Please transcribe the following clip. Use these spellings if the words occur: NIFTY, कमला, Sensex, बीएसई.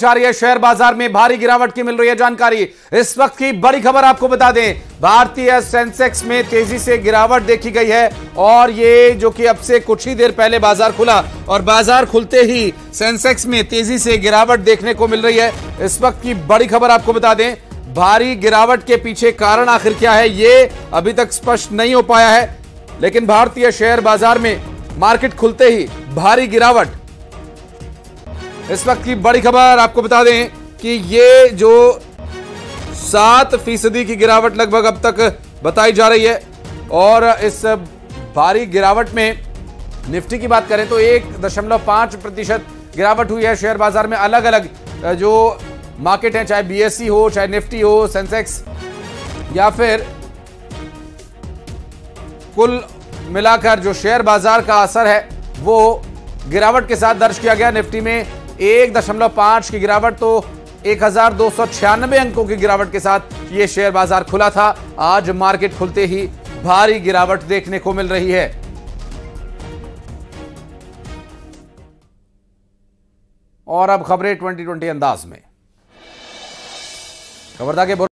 जा रही है। शेयर बाजार में भारी गिरावट की मिल रही है जानकारी। इस वक्त की बड़ी खबर आपको बता दें, भारतीय सेंसेक्स में तेजी से गिरावट देखी गई है और ये जो कि अब से कुछ ही देर पहले बाजार खुला और बाजार खुलते ही सेंसेक्स में तेजी से गिरावट देखने को मिल रही है। इस वक्त की बड़ी खबर आपको बता दें, भारी गिरावट के पीछे कारण आखिर क्या है ये अभी तक स्पष्ट नहीं हो पाया है, लेकिन भारतीय शेयर बाजार में मार्केट खुलते ही भारी गिरावट। इस वक्त की बड़ी खबर आपको बता दें कि ये जो 7% की गिरावट लगभग अब तक बताई जा रही है और इस भारी गिरावट में निफ्टी की बात करें तो 1.5% गिरावट हुई है। शेयर बाजार में अलग अलग जो मार्केट हैं, चाहे बीएसई हो, चाहे निफ्टी हो, सेंसेक्स, या फिर कुल मिलाकर जो शेयर बाजार का असर है वो गिरावट के साथ दर्ज किया गया। निफ्टी में 1.5 की गिरावट तो 1296 अंकों की गिरावट के साथ ये शेयर बाजार खुला था। आज मार्केट खुलते ही भारी गिरावट देखने को मिल रही है। और अब खबरें 2020 अंदाज में खबरदार के